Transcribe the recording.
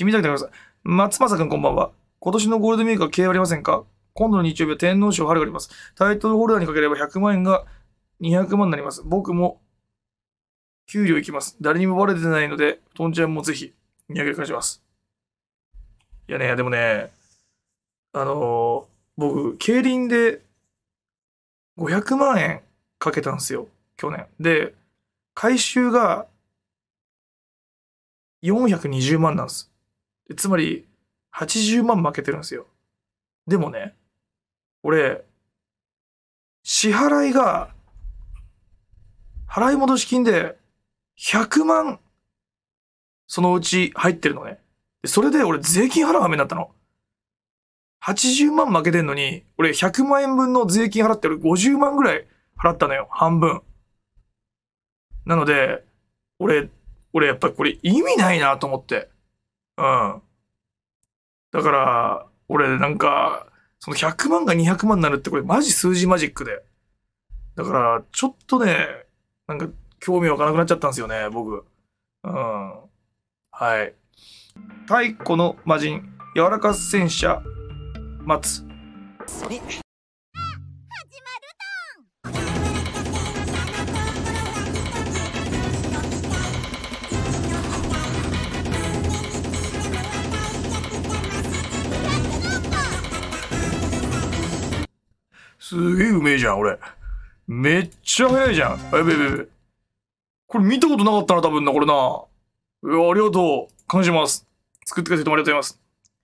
清水拓さん、松正君こんばんは。今年のゴールデンウィークは経営ありませんか？今度の日曜日は天皇賞春があります。タイトルホルダーにかければ100万円が200万になります。僕も給料いきます。誰にもバレてないので、とんちゃんもぜひ、見上げ返します。いやね、でもね、僕、競輪で500万円かけたんですよ、去年。で、回収が420万なんです。つまり、80万負けてるんですよ。でもね、俺、支払いが、払い戻し金で100万、そのうち入ってるのね。それで俺税金払うはめになったの。80万負けてんのに、俺100万円分の税金払って俺50万ぐらい払ったのよ。半分。なので、俺やっぱりこれ意味ないなと思って。うん。だから、俺なんか、その100万が200万になるってこれマジ数字マジックで。だから、ちょっとね、なんか興味わからなくなっちゃったんですよね、僕。うん。はい。太古の魔人、柔らか戦車、松。すげえうめえじゃん、俺。めっちゃ早いじゃん。やべえやべえ。これ見たことなかったな、多分な、これな。ありがとう。感謝します。作ってくれてありがとうございます。